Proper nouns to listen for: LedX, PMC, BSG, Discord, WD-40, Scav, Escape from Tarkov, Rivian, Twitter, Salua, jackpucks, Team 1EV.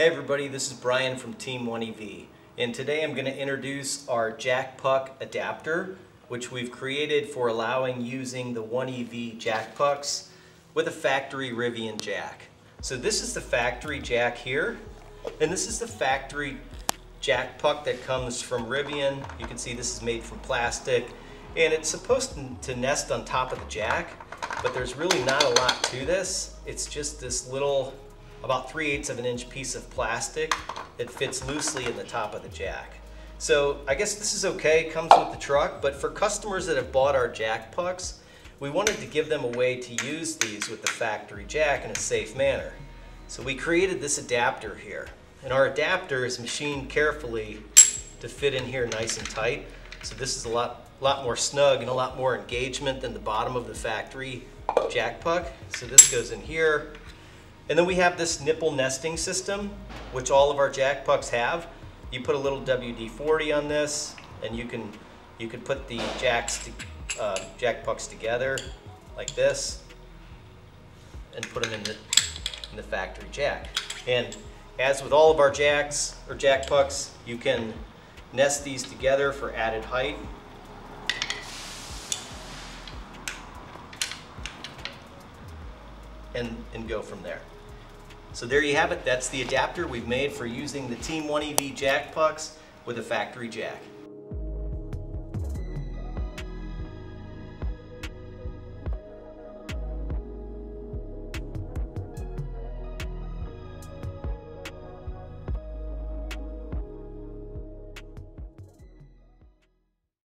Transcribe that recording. Hey everybody, this is Brian from Team 1EV, and today I'm going to introduce our jack puck adapter, which we've created for allowing using the 1EV jack pucks with a factory Rivian jack. So this is the factory jack here, and this is the factory jack puck that comes from Rivian. You can see this is made from plastic, and it's supposed to nest on top of the jack, but there's really not a lot to this. It's just this little about 3/8 of an inch piece of plastic that fits loosely in the top of the jack. So I guess this is okay, it comes with the truck, but for customers that have bought our jack pucks, we wanted to give them a way to use these with the factory jack in a safe manner. So we created this adapter here, and our adapter is machined carefully to fit in here nice and tight. So this is a lot more snug and a lot more engagement than the bottom of the factory jack puck. So this goes in here. And then we have this nipple nesting system, which all of our jack pucks have. You put a little WD-40 on this, and you can put the jack pucks together like this, and put them in the factory jack. And as with all of our jacks or jack pucks, you can nest these together for added height. And go from there. So there you have it. That's the adapter we've made for using the Team 1EV jack pucks with a factory jack.